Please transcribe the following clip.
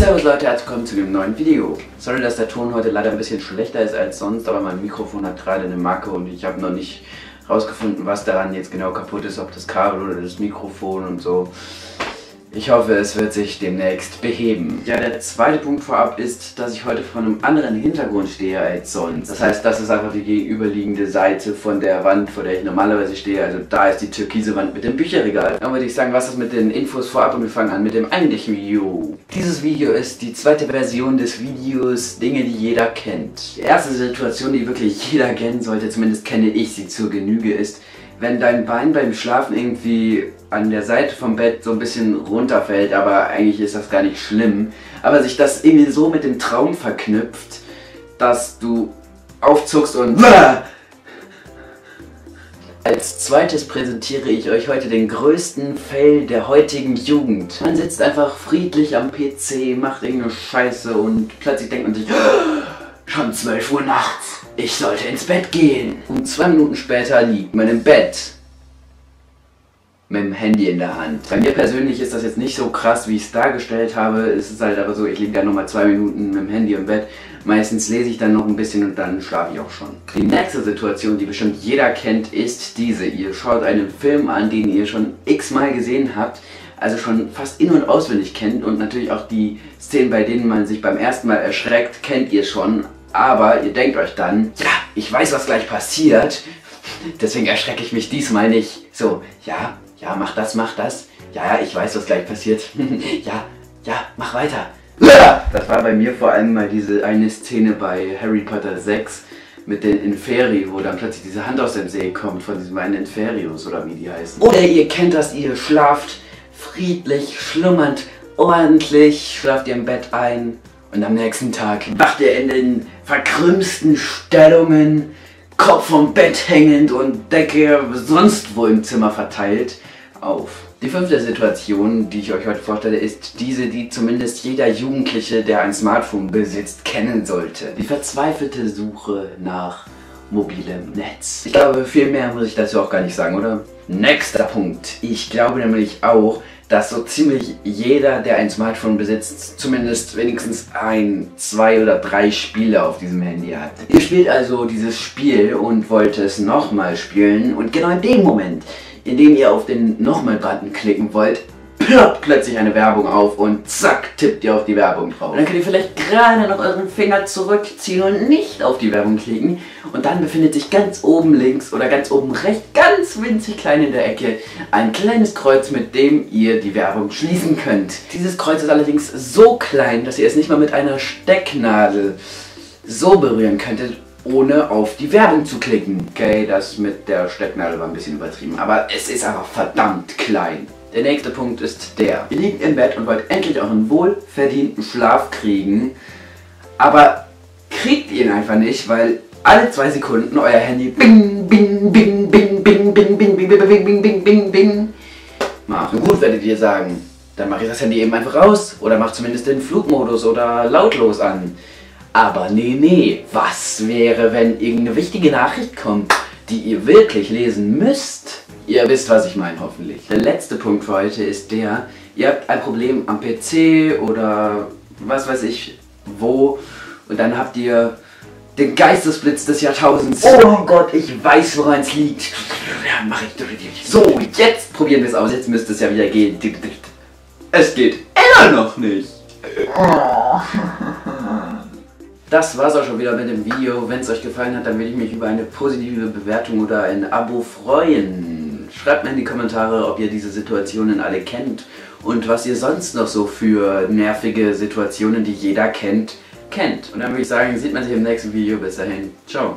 Servus Leute, herzlich willkommen zu einem neuen Video. Sorry, dass der Ton heute leider ein bisschen schlechter ist als sonst, aber mein Mikrofon hat gerade eine Macke und ich habe noch nicht rausgefunden, was daran jetzt genau kaputt ist, ob das Kabel oder das Mikrofon und so. Ich hoffe, es wird sich demnächst beheben. Ja, der zweite Punkt vorab ist, dass ich heute vor einem anderen Hintergrund stehe als sonst. Das heißt, das ist einfach die gegenüberliegende Seite von der Wand, vor der ich normalerweise stehe. Also da ist die türkise Wand mit dem Bücherregal. Dann würde ich sagen, was ist mit den Infos vorab und wir fangen an mit dem eigentlichen Video. Dieses Video ist die zweite Version des Videos Dinge, die jeder kennt. Die erste Situation, die wirklich jeder kennen sollte, zumindest kenne ich sie zur Genüge, ist, wenn dein Bein beim Schlafen irgendwie an der Seite vom Bett so ein bisschen runterfällt, aber eigentlich ist das gar nicht schlimm, aber sich das irgendwie so mit dem Traum verknüpft, dass du aufzuckst und... Als zweites präsentiere ich euch heute den größten Fail der heutigen Jugend. Man sitzt einfach friedlich am PC, macht irgendeine Scheiße und plötzlich denkt man sich, schon 12 Uhr nachts, ich sollte ins Bett gehen. Und 2 Minuten später liegt man im Bett. Mit dem Handy in der Hand. Bei mir persönlich ist das jetzt nicht so krass, wie ich es dargestellt habe. Es ist halt aber so, ich liege da nochmal 2 Minuten mit dem Handy im Bett. Meistens lese ich dann noch ein bisschen und dann schlafe ich auch schon. Die nächste Situation, die bestimmt jeder kennt, ist diese. Ihr schaut einen Film an, den ihr schon x-mal gesehen habt, also schon fast in- und auswendig kennt und natürlich auch die Szenen, bei denen man sich beim ersten Mal erschreckt, kennt ihr schon. Aber ihr denkt euch dann, ja, ich weiß, was gleich passiert, deswegen erschrecke ich mich diesmal nicht. So, ja, mach das, ja, ich weiß, was gleich passiert, ja, mach weiter. Das war bei mir vor allem mal diese eine Szene bei Harry Potter 6 mit den Inferi, wo dann plötzlich diese Hand aus dem See kommt von diesem einen Inferius oder wie die heißen. Oder ihr kennt das, ihr schlaft friedlich, schlummernd, ordentlich, schlaft ihr im Bett ein und am nächsten Tag wacht ihr in den verkrümmsten Stellungen, Kopf vom Bett hängend und Decke sonst wo im Zimmer verteilt auf. Die fünfte Situation, die ich euch heute vorstelle, ist diese, die zumindest jeder Jugendliche, der ein Smartphone besitzt, kennen sollte. Die verzweifelte Suche nach mobilem Netz. Ich glaube, viel mehr muss ich dazu auch gar nicht sagen, oder? Nächster Punkt. Ich glaube nämlich auch, dass so ziemlich jeder, der ein Smartphone besitzt, zumindest wenigstens 1, 2 oder 3 Spiele auf diesem Handy hat. Ihr spielt also dieses Spiel und wollt es nochmal spielen und genau in dem Moment, indem ihr auf den Nochmal-Button klicken wollt, ploppt plötzlich eine Werbung auf und zack, tippt ihr auf die Werbung drauf. Und dann könnt ihr vielleicht gerade noch euren Finger zurückziehen und nicht auf die Werbung klicken. Und dann befindet sich ganz oben links oder ganz oben rechts, ganz winzig klein in der Ecke, ein kleines Kreuz, mit dem ihr die Werbung schließen könnt. Dieses Kreuz ist allerdings so klein, dass ihr es nicht mal mit einer Stecknadel so berühren könntet, ohne auf die Werbung zu klicken. Okay, das mit der Stecknadel war ein bisschen übertrieben, aber es ist einfach verdammt klein. Der nächste Punkt ist der. Ihr liegt im Bett und wollt endlich euren wohlverdienten Schlaf kriegen, aber kriegt ihn einfach nicht, weil alle 2 Sekunden euer Handy bing, bing, bing, bing, bing, bing, bing, bing, bing, bing, bing, bing, bing macht. Und gut, werdet ihr sagen, dann mache ich das Handy eben einfach raus oder macht zumindest den Flugmodus oder lautlos an. Aber nee, was wäre, wenn irgendeine wichtige Nachricht kommt, die ihr wirklich lesen müsst? Ihr wisst, was ich meine, hoffentlich. Der letzte Punkt für heute ist der, ihr habt ein Problem am PC oder was weiß ich wo und dann habt ihr den Geistesblitz des Jahrtausends. Oh mein Gott, ich weiß, woran es liegt. Ja, mach ich. So, jetzt probieren wir es aus. Jetzt müsste es ja wieder gehen. Es geht immer noch nicht. Oh. Das war's auch schon wieder mit dem Video. Wenn es euch gefallen hat, dann würde ich mich über eine positive Bewertung oder ein Abo freuen. Schreibt mir in die Kommentare, ob ihr diese Situationen alle kennt und was ihr sonst noch so für nervige Situationen, die jeder kennt, kennt. Und dann würde ich sagen, sieht man sich im nächsten Video. Bis dahin. Ciao.